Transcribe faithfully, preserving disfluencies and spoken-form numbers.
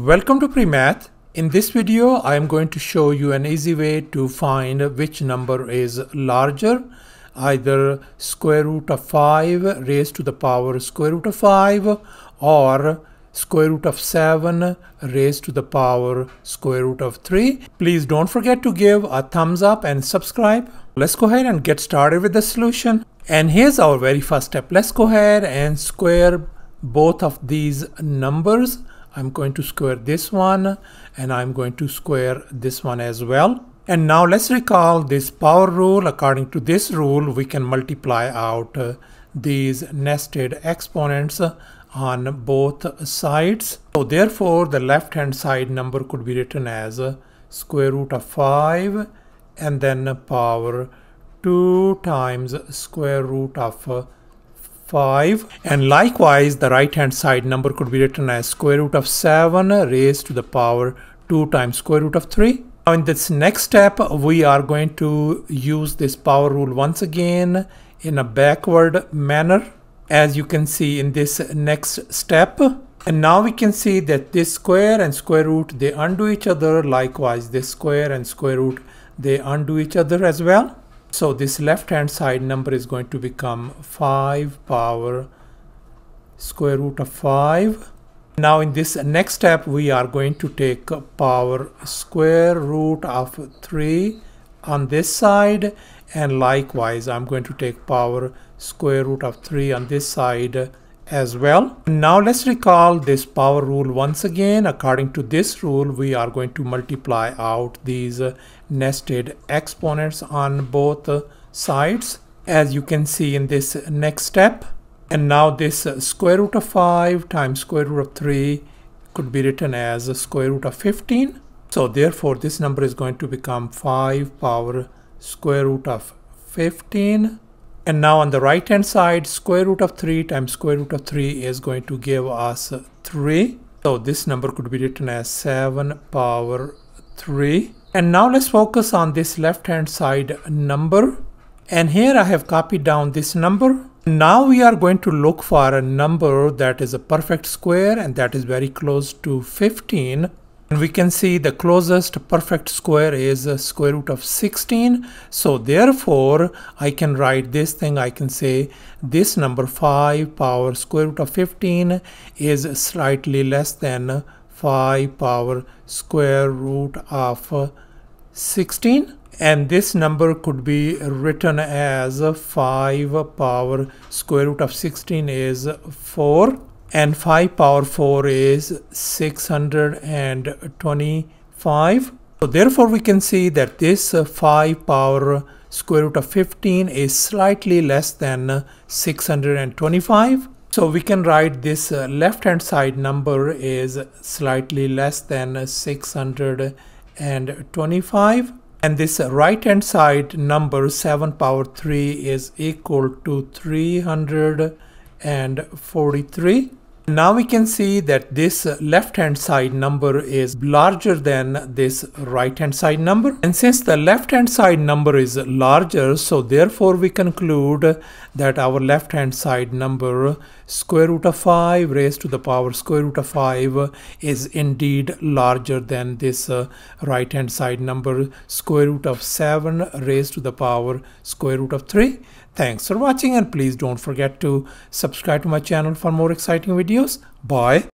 Welcome to PreMath. In this video I am going to show you an easy way to find which number is larger, either square root of five raised to the power square root of five or square root of seven raised to the power square root of three. Please don't forget to give a thumbs up and subscribe. Let's go ahead and get started with the solution. And here's our very first step. Let's go ahead and square both of these numbers. I'm going to square this one and I'm going to square this one as well. And now let's recall this power rule. According to this rule, we can multiply out uh, these nested exponents uh, on both sides. So therefore the left hand side number could be written as uh, square root of five and then uh, power two times square root of uh, five, and likewise the right hand side number could be written as square root of seven raised to the power two times square root of three. Now in this next step we are going to use this power rule once again in a backward manner, as you can see in this next step. And now we can see that this square and square root, they undo each other. Likewise this square and square root, they undo each other as well. So this left hand side number is going to become five power square root of five. Now in this next step we are going to take power square root of three on this side, and likewise I'm going to take power square root of three on this side as well. Now let's recall this power rule once again. According to this rule we are going to multiply out these uh, nested exponents on both uh, sides, as you can see in this next step. And now this uh, square root of five times square root of three could be written as uh, square root of fifteen. So therefore this number is going to become five power square root of fifteen. And now on the right hand side, square root of three times square root of three is going to give us three. So this number could be written as seven power three. And now let's focus on this left hand side number. And here I have copied down this number. Now we are going to look for a number that is a perfect square and that is very close to fifteen. And we can see the closest perfect square is uh, square root of sixteen. So therefore I can write this thing. I can say this number five power square root of fifteen is slightly less than five power square root of uh, sixteen. And this number could be written as five power square root of sixteen is four. And five power four is six hundred twenty-five. So therefore we can see that this five power square root of fifteen is slightly less than six hundred twenty-five. So we can write this left hand side number is slightly less than six hundred twenty-five. And this right hand side number seven power three is equal to three hundred forty-three. Now we can see that this left hand side number is larger than this right hand side number, and since the left hand side number is larger, so therefore we conclude that our left hand side number square root of five raised to the power square root of five is indeed larger than this uh, right hand side number square root of seven raised to the power square root of three. Thanks for watching, and please don't forget to subscribe to my channel for more exciting videos. Bye.